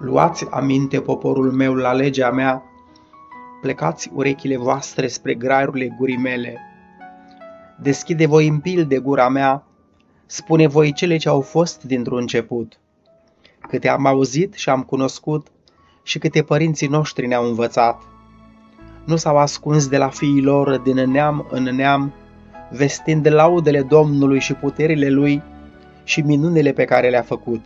Luați aminte, poporul meu, la legea mea, plecați urechile voastre spre graiurile gurii mele. Deschide voi în pilde gura mea, spune voi cele ce au fost dintr-un început, câte am auzit și am cunoscut și câte părinții noștri ne-au învățat. Nu s-au ascuns de la fiii lor din neam în neam, vestind laudele Domnului și puterile Lui și minunile pe care le-a făcut.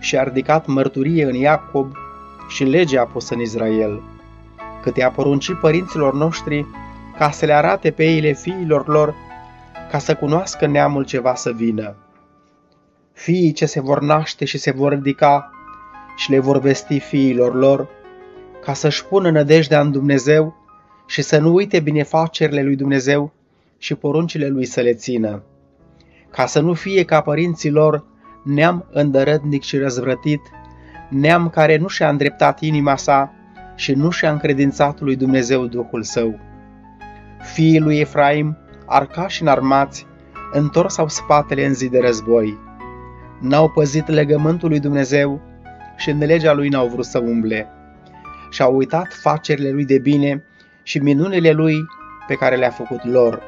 Și a ridicat mărturie în Iacob și legea a pus în Israel, câte a poruncit părinților noștri ca să le arate pe ele fiilor lor, ca să cunoască neamul ceva să vină. Fiii ce se vor naște și se vor ridica și le vor vesti fiilor lor, ca să-și pună nădejdea în Dumnezeu și să nu uite binefacerile lui Dumnezeu și poruncile lui să le țină, ca să nu fie ca părinții lor, neam îndărătnic și răzvrătit, neam care nu și-a îndreptat inima sa și nu și-a încredințat lui Dumnezeu Duhul său. Fiii lui Efraim, arcași înarmați, întors au spatele în zi de război. N-au păzit legământul lui Dumnezeu și în legea lui n-au vrut să umble. Și-au uitat facerile lui de bine și minunile lui pe care le-a făcut lor.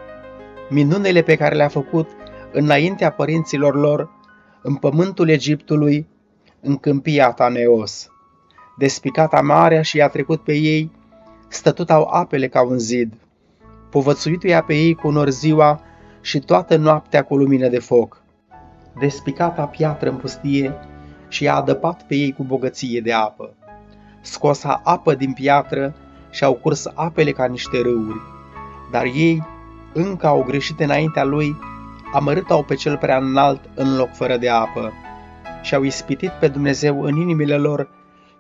Minunile pe care le-a făcut înaintea părinților lor, în pământul Egiptului, în câmpia Taneos. Despicata marea și i-a trecut pe ei, stătut au apele ca un zid. Povățuitu i-a pe ei cu nor ziua și toată noaptea cu lumină de foc. Despicata piatră în pustie și i-a adăpat pe ei cu bogăție de apă. Scoasa apă din piatră și au curs apele ca niște râuri. Dar ei încă au greșit înaintea lui, amărât-au pe cel prea înalt în loc fără de apă și au ispitit pe Dumnezeu în inimile lor,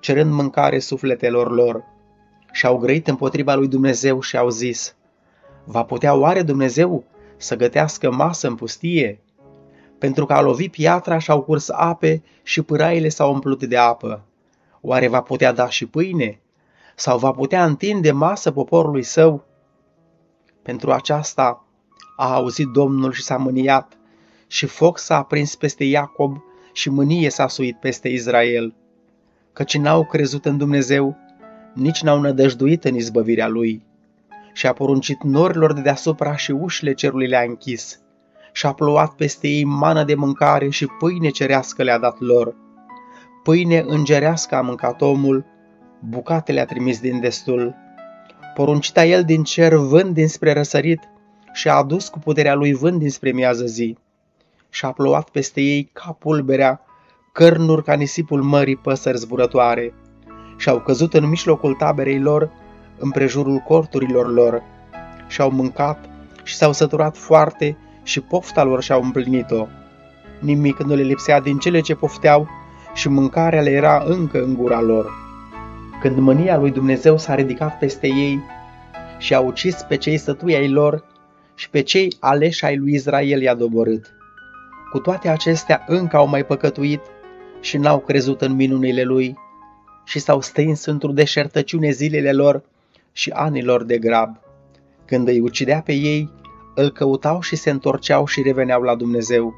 cerând mâncare sufletelor lor. Și au grăit împotriva lui Dumnezeu și au zis: va putea oare Dumnezeu să gătească masă în pustie? Pentru că a lovit piatra și au curs ape și pâraile s-au umplut de apă. Oare va putea da și pâine? Sau va putea întinde masă poporului său? Pentru aceasta a auzit Domnul și s-a mâniat, și foc s-a aprins peste Iacob și mânie s-a suit peste Israel, căci n-au crezut în Dumnezeu, nici n-au nădăjduit în izbăvirea Lui. Și a poruncit norilor de deasupra și ușile cerului le-a închis, și a plouat peste ei mană de mâncare și pâine cerească le-a dat lor. Pâine îngerească a mâncat omul, bucatele a trimis din destul. Poruncita el din cer vânt dinspre răsărit, și a adus cu puterea lui vânt dinspre miază zi. Și a plouat peste ei ca pulberea, cărnuri ca nisipul mării păsări zburătoare. Și au căzut în mijlocul taberei lor, împrejurul corturilor lor. Și au mâncat și s-au săturat foarte și pofta lor și-au împlinit-o. Nimic nu le lipsea din cele ce pofteau și mâncarea le era încă în gura lor. Când mânia lui Dumnezeu s-a ridicat peste ei și a ucis pe cei sătui ai lor, și pe cei aleși ai lui Israel i-a doborât. Cu toate acestea încă au mai păcătuit și n-au crezut în minunile lui și s-au stins într-o deșertăciune zilele lor și anilor de grab. Când îi ucidea pe ei, îl căutau și se întorceau și reveneau la Dumnezeu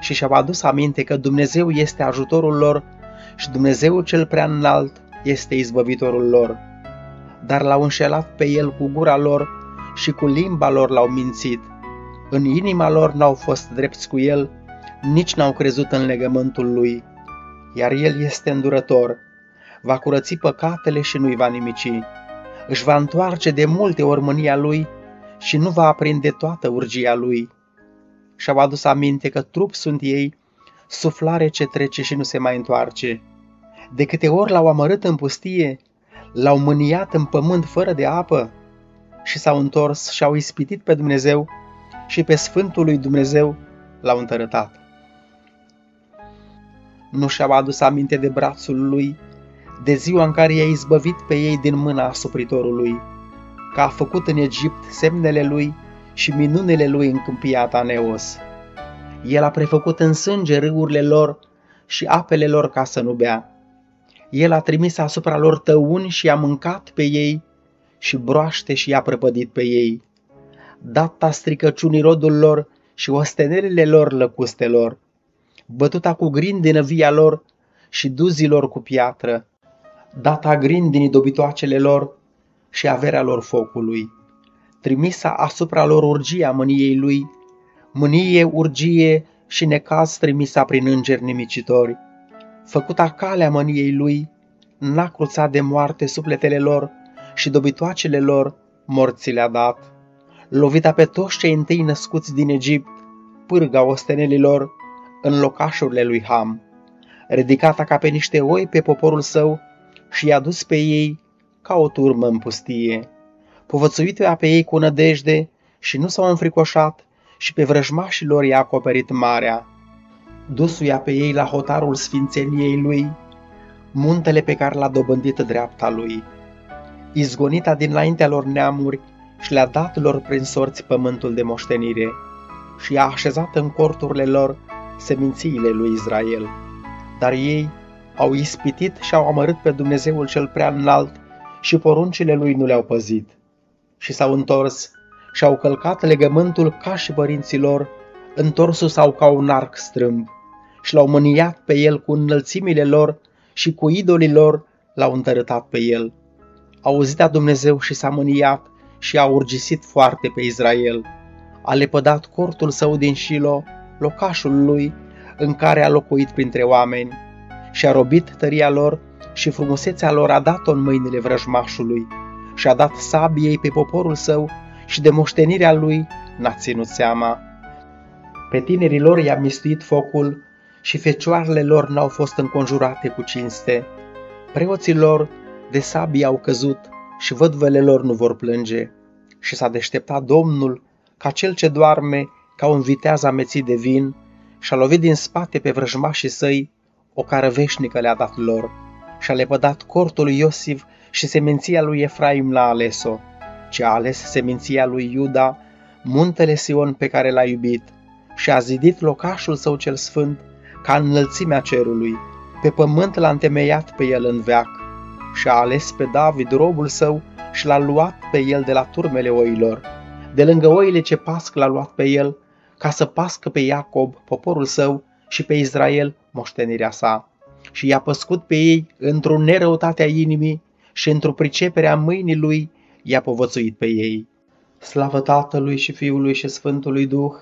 și și-au adus aminte că Dumnezeu este ajutorul lor și Dumnezeu cel prea înalt este izbăvitorul lor. Dar l-au înșelat pe el cu gura lor și cu limba lor l-au mințit. În inima lor n-au fost drepți cu el, nici n-au crezut în legământul lui. Iar el este îndurător, va curăți păcatele și nu-i va nimici. Își va întoarce de multe ori mânia lui și nu va aprinde toată urgia lui. Și-au adus aminte că trup sunt ei, suflare ce trece și nu se mai întoarce. De câte ori l-au amărât în pustie, l-au mâniat în pământ fără de apă, și s-au întors și au ispitit pe Dumnezeu și pe Sfântul lui Dumnezeu l-au întărătat. Nu și-au adus aminte de brațul lui, de ziua în care i-a izbăvit pe ei din mâna asupritorului, că a făcut în Egipt semnele lui și minunile lui în câmpia Taneos. El a prefăcut în sânge râurile lor și apele lor ca să nu bea. El a trimis asupra lor tăuni și i-a mâncat pe ei și broaște și i-a prăpădit pe ei. Data stricăciunii rodul lor și ostenelele lor lăcustelor, bătuta cu grindină via lor și duzilor cu piatră, data grindinii dobitoacele lor și averea lor focului, trimisa asupra lor urgia mâniei lui, mânie, urgie și necaz trimisa prin îngeri nimicitori, făcuta calea mâniei lui, n-a cruțat de moarte sufletele lor și dobitoacele lor morții le-a dat, lovita pe toți cei întâi născuți din Egipt, pârga ostenelilor în locașurile lui Ham, ridicata ca pe niște oi pe poporul său și i-a dus pe ei ca o turmă în pustie, povățuită pe ei cu nădejde și nu s-au înfricoșat și pe vrăjmașii lor i-a acoperit marea, dusuia pe ei la hotarul sfințeniei lui, muntele pe care l-a dobândit dreapta lui, izgonita dinaintea lor neamuri și le-a dat lor prin sorți pământul de moștenire și i-a așezat în corturile lor semințiile lui Israel. Dar ei au ispitit și au amărât pe Dumnezeul cel prea înalt și poruncile lui nu le-au păzit și s-au întors și au călcat legământul ca și părinții lor, întorsul sau ca un arc strâmb și l-au mâniat pe el cu înălțimile lor și cu idolii lor l-au întărâtat pe el. A auzit-a Dumnezeu și s-a mâniat și a urgisit foarte pe Israel. A lepădat cortul său din Shilo, locașul lui, în care a locuit printre oameni, și a robit tăria lor și frumusețea lor a dat-o în mâinile vrăjmașului și a dat sabiei pe poporul său și de moștenirea lui n-a ținut seama. Pe tinerii lor i-a mistuit focul și fecioarele lor n-au fost înconjurate cu cinste. Preoții lor de sabie au căzut și văduvele lor nu vor plânge. Și s-a deșteptat Domnul ca cel ce doarme, ca un viteaz amețit de vin, și-a lovit din spate pe vrăjmașii săi, o cară veșnică le-a dat lor, și-a lepădat cortul lui Iosif și seminția lui Efraim l-a ales-o, ci a ales seminția lui Iuda, muntele Sion pe care l-a iubit, și a zidit locașul său cel sfânt ca înălțimea cerului, pe pământ l-a întemeiat pe el în veac, și a ales pe David robul său și l-a luat pe el de la turmele oilor, de lângă oile ce pasc l-a luat pe el, ca să pască pe Iacob, poporul său, și pe Israel, moștenirea sa. Și i-a păscut pe ei într-o nerăutatea inimii și într-o pricepere a mâinii lui i-a povățuit pe ei. Slavă Tatălui și Fiului și Sfântului Duh,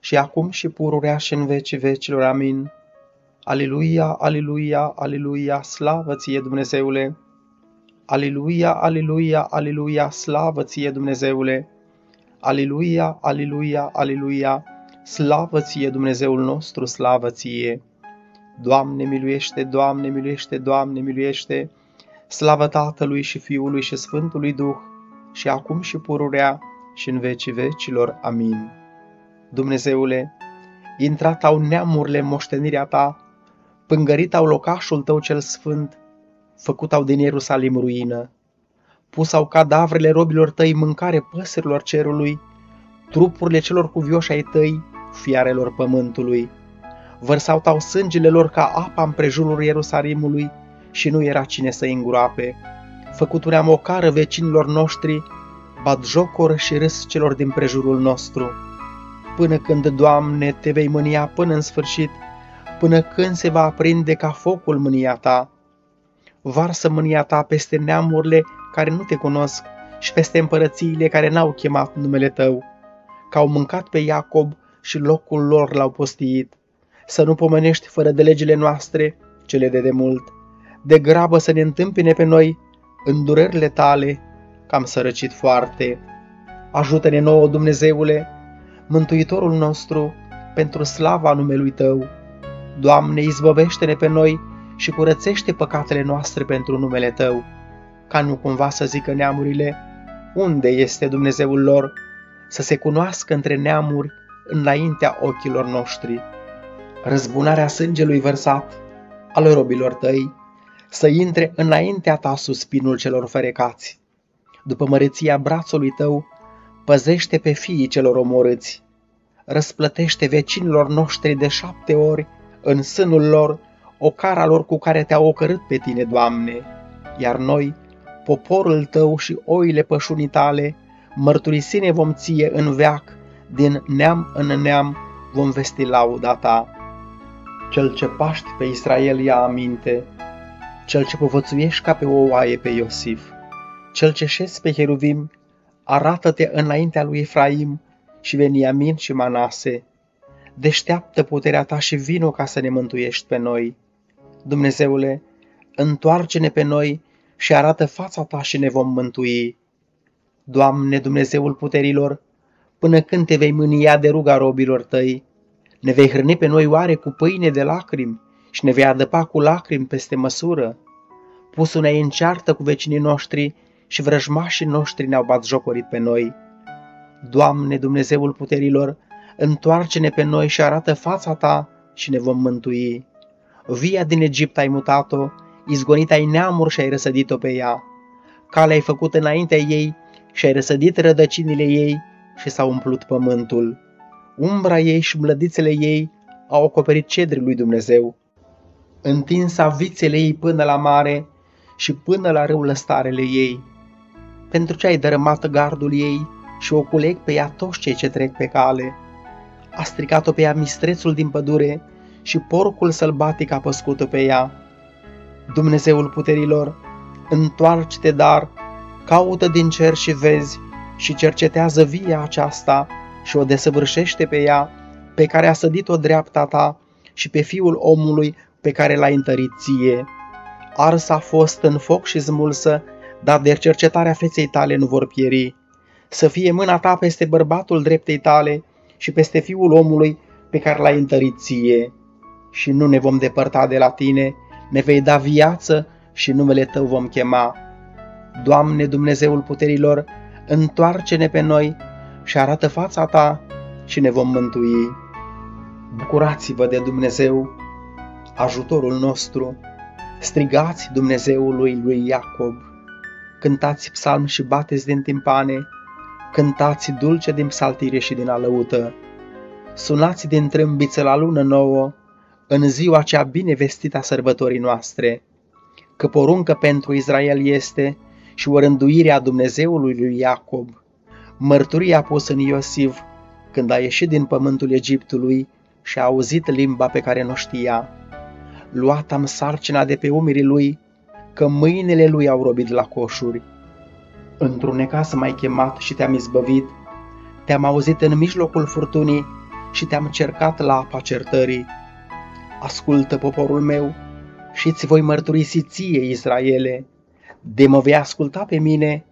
și acum și pururea și în vecii vecilor. Amin. Aliluia, aliluia, aliluia, slavă ție, Dumnezeule! Aliluia, aliluia, aliluia, slavă ție, Dumnezeule! Aliluia, aliluia, aliluia, slavă ție, Dumnezeul nostru, slavă ție! Doamne miluiește, Doamne miluiește, Doamne miluiește, slavă Tatălui și Fiului și Sfântului Duh, și acum și pururea și în vecii vecilor. Amin. Dumnezeule, intrat au neamurile în moștenirea ta, pângărit au locașul tău cel sfânt, făcut au din Ierusalim ruină, pus au cadavrele robilor tăi mâncare păsărilor cerului, trupurile celor cuvioși ai tăi, fiarelor pământului. Vărsau tau sângele lor ca apa împrejurul Ierusalimului și nu era cine să-i îngroape. Făcutuream o cară vecinilor noștri, batjocor și râs celor din prejurul nostru. Până când, Doamne, te vei mânia până în sfârșit, până când se va aprinde ca focul mânia ta. Varsă mânia ta peste neamurile care nu te cunosc și peste împărățiile care n-au chemat numele tău, că au mâncat pe Iacob și locul lor l-au postiit. Să nu pomenești fără de legile noastre, cele de demult, de grabă să ne întâmpine pe noi în durerile tale, că am sărăcit foarte. Ajută-ne nouă, Dumnezeule, Mântuitorul nostru, pentru slava numelui Tău. Doamne, izbăvește-ne pe noi și curățește păcatele noastre pentru numele Tău, ca nu cumva să zică neamurile, unde este Dumnezeul lor, să se cunoască între neamuri înaintea ochilor noștri. Răzbunarea sângelui vărsat al robilor tăi, să intre înaintea ta suspinul celor ferecați. După măreția brațului tău, păzește pe fiii celor omorâți. Răsplătește vecinilor noștri de 7 ori în sânul lor ocara lor cu care te-au ocărât pe tine, Doamne. Iar noi, poporul tău și oile pășunii tale, mărturisine vom ție în veac, din neam în neam vom vesti lauda ta. Cel ce paști pe Israel ia aminte, cel ce povățuiești ca pe o oaie pe Iosif, cel ce șezi pe Heruvim, arată-te înaintea lui Efraim și Veniamin și Manase. Deșteaptă puterea ta și vino ca să ne mântuiești pe noi. Dumnezeule, întoarce-ne pe noi și arată fața ta și ne vom mântui. Doamne, Dumnezeul puterilor, până când te vei mânia de ruga robilor tăi? Ne vei hrăni pe noi oare cu pâine de lacrimi și ne vei adăpa cu lacrimi peste măsură? Pusul ne-ai în ceartă cu vecinii noștri și vrăjmașii noștri ne-au batjocorit pe noi. Doamne, Dumnezeul puterilor, întoarce-ne pe noi și arată fața ta și ne vom mântui. Via din Egipt ai mutat-o, izgonit ai neamuri și ai răsădit-o pe ea. Calea ai făcut înaintea ei și ai răsădit rădăcinile ei și s-a umplut pământul. Umbra ei și mlădițele ei au acoperit cedrii lui Dumnezeu. Întinsa vițele ei până la mare și până la râul lăstarele ei. Pentru ce ai dărâmat gardul ei și o culeg pe ea toți cei ce trec pe cale? A stricat-o pe ea mistrețul din pădure și porcul sălbatic a păscut-o pe ea. Dumnezeul puterilor, întoarce-te dar, caută din cer și vezi și cercetează via aceasta și o desăvârșește pe ea, pe care a sădit-o dreapta ta și pe fiul omului pe care l-ai întărit ție. Arsa a fost în foc și smulsă, dar de cercetarea feței tale nu vor pieri. Să fie mâna ta peste bărbatul dreptei tale și peste fiul omului pe care l-ai întărit ție. Și nu ne vom depărta de la tine, ne vei da viață și numele tău vom chema. Doamne, Dumnezeul puterilor, întoarce-ne pe noi și arată fața ta și ne vom mântui. Bucurați-vă de Dumnezeu, ajutorul nostru, strigați Dumnezeului lui Iacob, cântați psalmi și bateți din timpane, cântați dulce din psaltire și din alăută, sunați din trâmbiță la lună nouă, în ziua cea bine vestită a sărbătorii noastre, că poruncă pentru Israel este și o rânduire a Dumnezeului lui Iacob. Mărturia pusă în Iosif când a ieșit din pământul Egiptului și a auzit limba pe care nu știa. Luat am sarcina de pe umerii lui, că mâinile lui au robit la coșuri. Întrunecat m-ai chemat și te-am izbăvit, te-am auzit în mijlocul furtunii și te-am cercat la apa certării. Ascultă, poporul meu, și îți voi mărturisi ție, Israele, de mă vei asculta pe mine,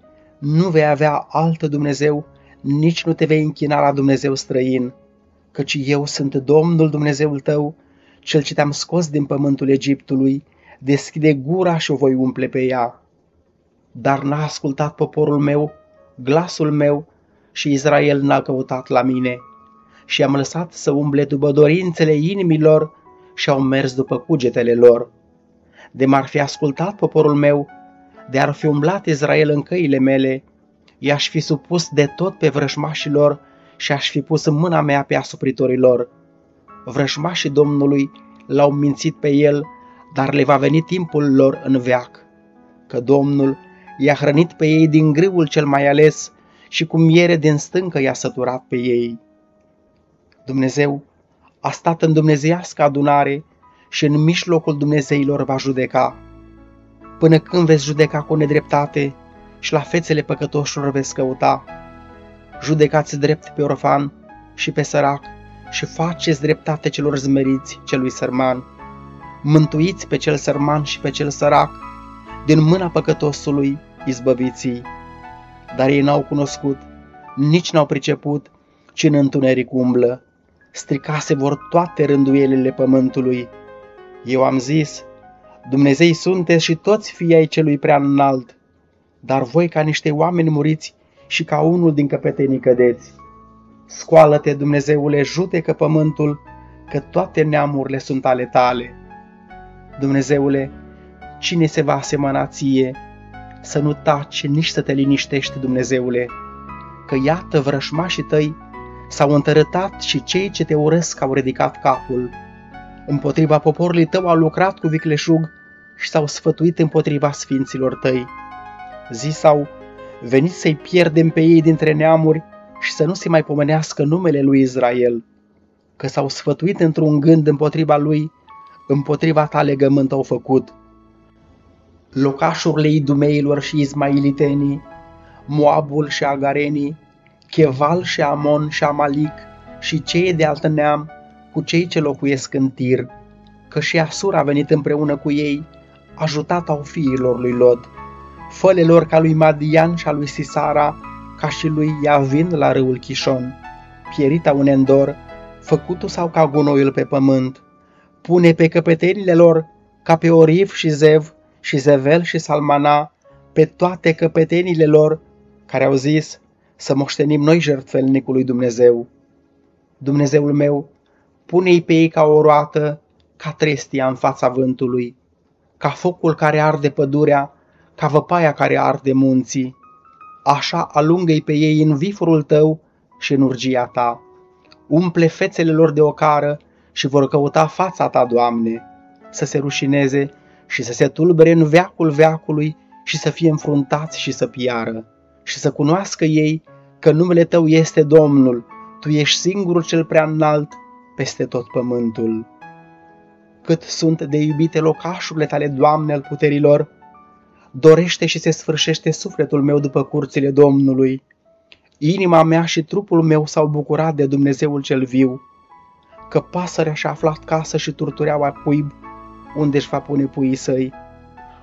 nu vei avea altă Dumnezeu, nici nu te vei închina la Dumnezeu străin, căci eu sunt Domnul Dumnezeul tău, cel ce te-am scos din pământul Egiptului, deschide gura și o voi umple pe ea. Dar n-a ascultat poporul meu, glasul meu, și Israel n-a căutat la mine. Și am lăsat să umble după dorințele inimilor și au mers după cugetele lor. De m-ar fi ascultat poporul meu, de ar fi umblat Israel în căile mele, i-aș fi supus de tot pe vrăjmașilor și aș fi pus în mâna mea pe asupritorilor. Vrăjmașii Domnului l-au mințit pe el, dar le va veni timpul lor în veac, că Domnul i-a hrănit pe ei din grâul cel mai ales și cu miere din stâncă i-a săturat pe ei. Dumnezeu a stat în dumnezeiască adunare și în mijlocul dumnezeilor va judeca. Până când veți judeca cu nedreptate și la fețele păcătoșilor veți căuta? Judecați drept pe orfan și pe sărac și faceți dreptate celor zmeriți celui sărman. Mântuiți pe cel sărman și pe cel sărac, din mâna păcătosului izbăviți-i. Dar ei n-au cunoscut, nici n-au priceput, ci în întuneric umblă. Stricase vor toate rânduielile pământului. Eu am zis, Dumnezei sunteți și toți fii ai celui prea înalt, dar voi ca niște oameni muriți și ca unul din căpetenii cădeți. Scoală-te, Dumnezeule, judecă pământul, că toate neamurile sunt ale tale. Dumnezeule, cine se va asemăna ție? Să nu taci, nici să te liniștești, Dumnezeule, că iată vrășmașii tăi s-au întărâtat și cei ce te urăsc au ridicat capul. Împotriva poporului tău au lucrat cu vicleșug și s-au sfătuit împotriva sfinților tăi. Zisau, veniți să-i pierdem pe ei dintre neamuri și să nu se mai pomenească numele lui Israel, că s-au sfătuit într-un gând împotriva lui împotriva ta legământ au făcut. Locașurile idumeilor și izmailitenii, Moabul și agarenii, Cheval și Amon și Amalic și cei de alt neam cu cei ce locuiesc în Tir, că și Asur a venit împreună cu ei, ajutat au fiilor lui Lot. Fă-le lor ca lui Madian și a lui Sisara, ca și lui Iavin la râul Chișon, pierita un endor, făcutu sau ca gunoiul pe pământ. Pune pe căpetenile lor, ca pe Orif și Zev și Zevel și Salmana, pe toate căpetenile lor, care au zis, să moștenim noi jertfelnicului Dumnezeu. Dumnezeul meu, pune-i pe ei ca o roată, ca trestia în fața vântului, ca focul care arde pădurea, ca văpaia care arde munții. Așa alungă-i pe ei în vifurul tău și în urgia ta. Umple fețele lor de ocară și vor căuta fața ta, Doamne, să se rușineze și să se tulbere în veacul veacului și să fie înfruntați și să piară. Și să cunoască ei că numele tău este Domnul, tu ești singurul cel prea înalt peste tot pământul. Cât sunt de iubite locașurile tale, Doamne, al puterilor, dorește și se sfârșește sufletul meu după curțile Domnului. Inima mea și trupul meu s-au bucurat de Dumnezeul cel viu, că pasărea și-a aflat casă și turtureaua cuib, unde își va pune puii săi.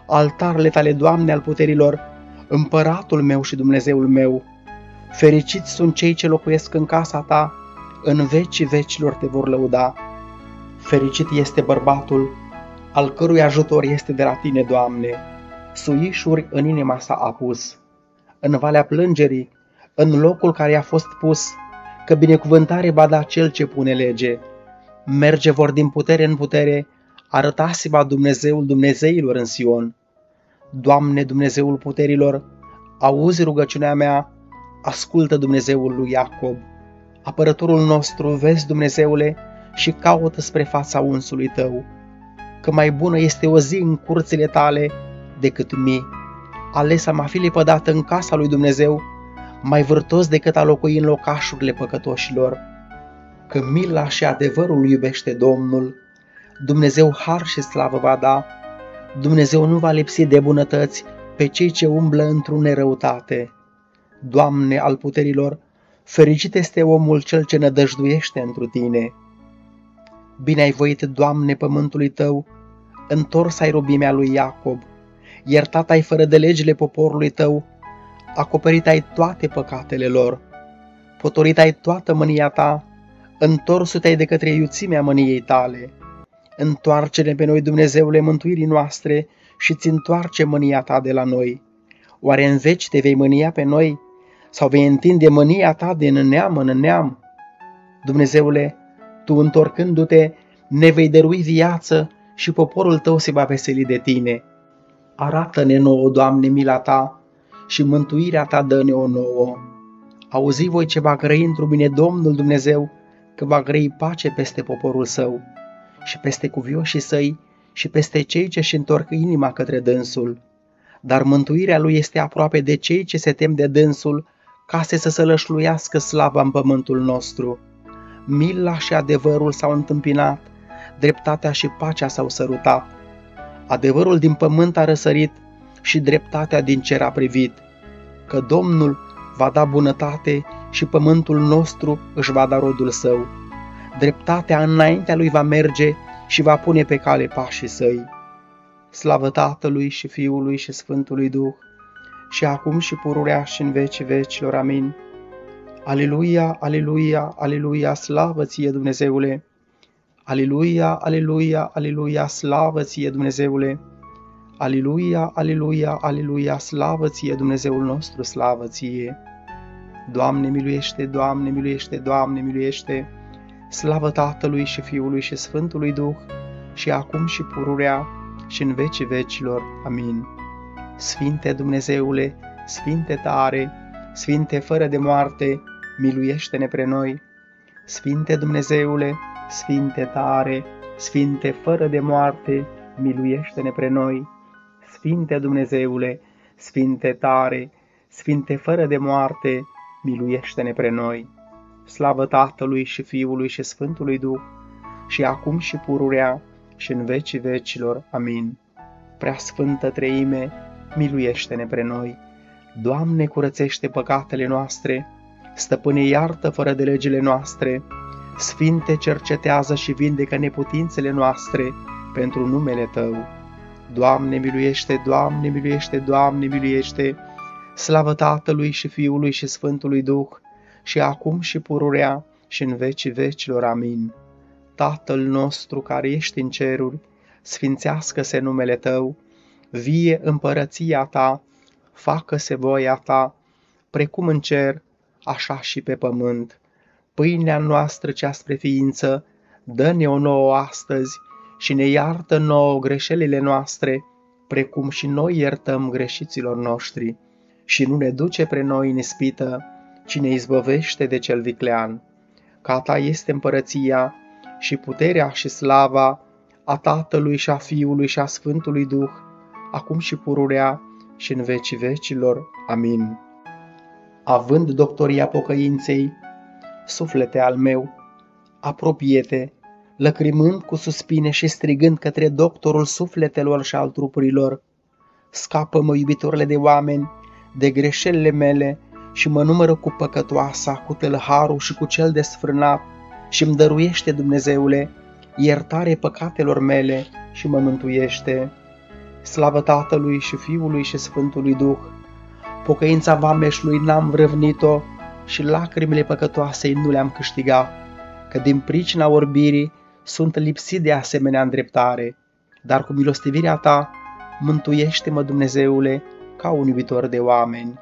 Altarele tale, Doamne, al puterilor, împăratul meu și Dumnezeul meu, fericiți sunt cei ce locuiesc în casa ta, în vecii vecilor te vor lăuda. Fericit este bărbatul, al cărui ajutor este de la tine, Doamne, suișuri în inima sa a pus. În valea plângerii, în locul care i-a fost pus, că binecuvântare va da cel ce pune lege. Merge vor din putere în putere, arătați-vă Dumnezeul Dumnezeilor în Sion. Doamne, Dumnezeul puterilor, auzi rugăciunea mea, ascultă Dumnezeul lui Iacob. Apărătorul nostru, vezi, Dumnezeule, și caută spre fața unsului tău, că mai bună este o zi în curțile tale decât mii. Alesa m-a fi lepădată în casa lui Dumnezeu, mai vârtos decât a locui în locașurile păcătoșilor. Că mila și adevărul iubește Domnul, Dumnezeu har și slavă va da, Dumnezeu nu va lipsi de bunătăți pe cei ce umblă într-o nerăutate. Doamne al puterilor, fericit este omul cel ce nădăjduiește întru tine. Bine ai voit, Doamne, pământului tău, întors ai robimea lui Iacob, iertat ai fără de legile poporului tău, acoperit ai toate păcatele lor, potorit ai toată mânia ta, întors-te ai de către iuțimea mâniei tale. Întoarce-ne pe noi, Dumnezeule mântuirii noastre, și ți întoarce mânia ta de la noi. Oare în veci te vei mânia pe noi? Sau vei întinde mânia ta din neam în neam? Dumnezeule, tu întorcându-te, ne vei dărui viață și poporul tău se va veseli de tine. Arată-ne nouă, Doamne, mila ta și mântuirea ta dă-ne-o nouă. Auzi voi ce va grăi într-o bine Domnul Dumnezeu, că va grăi pace peste poporul său și peste cuvioșii săi și peste cei ce își întorc inima către dânsul. Dar mântuirea lui este aproape de cei ce se tem de dânsul, ca să sălășluiască slava în pământul nostru. Mila și adevărul s-au întâmpinat, dreptatea și pacea s-au sărutat. Adevărul din pământ a răsărit și dreptatea din cer a privit. Că Domnul va da bunătate și pământul nostru își va da rodul său. Dreptatea înaintea lui va merge și va pune pe cale pașii săi. Slavă Tatălui și Fiului și Sfântului Duh, și acum și pururea și în vecii vecilor. Amin. Aleluia, aleluia, aleluia, slavă ție, Dumnezeule! Aleluia, aleluia, aleluia, slavă ție, Dumnezeule! Aleluia, aleluia, aleluia, slavă ție, Dumnezeul nostru, slavă ție! Doamne miluiește, Doamne miluiește, Doamne miluiește! Slavă Tatălui și Fiului și Sfântului Duh, și acum și pururea și în vecii vecilor. Amin. Sfinte Dumnezeule, Sfinte tare, Sfinte fără de moarte, miluiește-ne pre noi. Sfinte Dumnezeule, Sfinte tare, Sfinte fără de moarte, miluiește-ne pre noi. Sfinte Dumnezeule, Sfinte tare, Sfinte fără de moarte, miluiește-ne pre noi. Slavă Tatălui și Fiului și Sfântului Duh, și acum și pururea și în vecii vecilor. Amin. Preasfântă Treime, miluiește-ne pre noi. Doamne, curățește păcatele noastre. Stăpâne, iartă fără de legile noastre. Sfinte, cercetează și vindecă neputințele noastre pentru numele Tău. Doamne, miluiește! Doamne, miluiește! Doamne, miluiește! Slavă Tatălui și Fiului și Sfântului Duh, și acum și pururea și în vecii vecilor. Amin. Tatăl nostru care ești în ceruri, sfințească-se numele Tău, vie împărăția Ta, facă-se voia Ta, precum în cer, așa și pe pământ. Pâinea noastră cea spre ființă, dă-ne o nouă astăzi și ne iartă nouă greșelile noastre, precum și noi iertăm greșiților noștri. Și nu ne duce pre noi în ispită, ci ne izbăvește de cel viclean. Că a Ta este împărăția și puterea și slava a Tatălui și a Fiului și a Sfântului Duh, acum și pururea și în vecii vecilor. Amin. Având doctoria pocăinței, suflete al meu, apropie-te, lăcrimând cu suspine și strigând către doctorul sufletelor și al trupurilor: scapă-mă, iubitorule de oameni, de greșelile mele și mă numără cu păcătoasa, cu tâlharul și cu cel desfrânat, și îmi dăruiește, Dumnezeule, iertare păcatelor mele și mă mântuiește. Slavă Tatălui și Fiului și Sfântului Duh! Pocăința vameșului n-am vrăvnit-o și lacrimile păcătoasei nu le-am câștigat, că din pricina orbirii sunt lipsit de asemenea îndreptare. Dar cu milostivirea Ta, mântuiește-mă, Dumnezeule, ca un iubitor de oameni.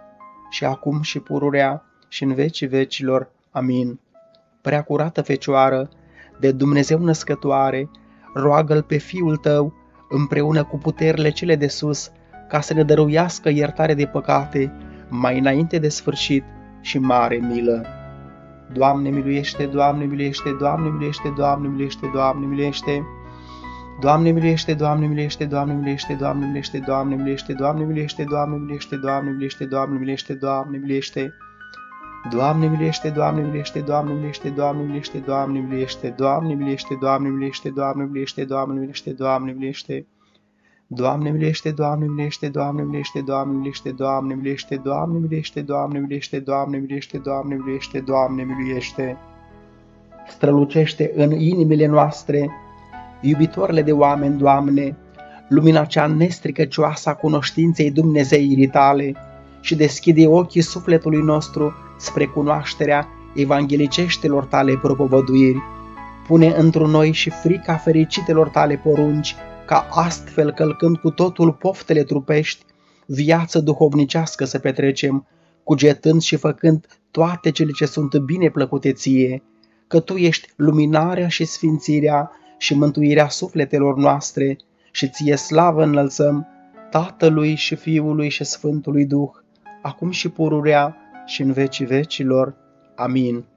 Și acum și pururea și în vecii vecilor. Amin. Preacurată Fecioară, de Dumnezeu născătoare, roagă-L pe Fiul Tău, împreună cu puterile cele de sus, ca să ne dăruiască iertare de păcate, mai înainte de sfârșit și mare milă. Doamne miluiește, Doamne miluiește, Doamne miluiește, Doamne miluiește, Doamne miluiește. Doamne miluiește, Doamne miluiește, Doamne miluiește, Doamne miluiește, Doamne miluiește, Doamne miluiește, Doamne miluiește, Doamne miluiește, Doamne miluiește, Doamne miluiește. Doamne miluiește, Doamne miluiește, Doamne miluiește, Doamne miluiește, Doamne miluiește, Doamne miluiește, Doamne miluiește, Doamne miluiește, Doamne miluiește, Doamne miluiește. Doamne miluiește, Doamne miluiește, Doamne miluiește, Doamne miluiește, Doamne miluiește, Doamne miluiește, Doamne miluiește, Doamne miluiește, Doamne miluiește, Doamne miluiește. Strălucește în inimile noastre, iubitoarele de oameni, Doamne, lumina cea nestricăcioasă a cunoștinței Dumnezeirii Tale, și deschide ochii sufletului nostru spre cunoașterea evangheliceștilor Tale propovăduiri. Pune într-un noi și frica fericitelor Tale porunci, ca astfel, călcând cu totul poftele trupești, viață duhovnicească să petrecem, cugetând și făcând toate cele ce sunt bine plăcute Ție, că Tu ești luminarea și sfințirea și mântuirea sufletelor noastre, și Ție slavă înălțăm, Tatălui și Fiului și Sfântului Duh, acum și pururea și în vecii vecilor. Amin.